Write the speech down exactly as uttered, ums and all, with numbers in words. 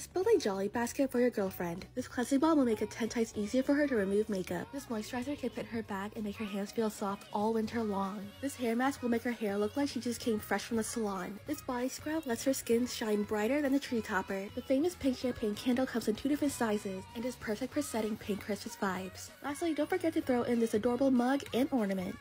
This Build a Jolly Basket for your girlfriend. This cleansing balm will make it ten times easier for her to remove makeup. This moisturizer can put in her bag and make her hands feel soft all winter long. This hair mask will make her hair look like she just came fresh from the salon. This body scrub lets her skin shine brighter than the tree topper. The famous pink champagne candle comes in two different sizes and is perfect for setting pink Christmas vibes. Lastly, don't forget to throw in this adorable mug and ornament.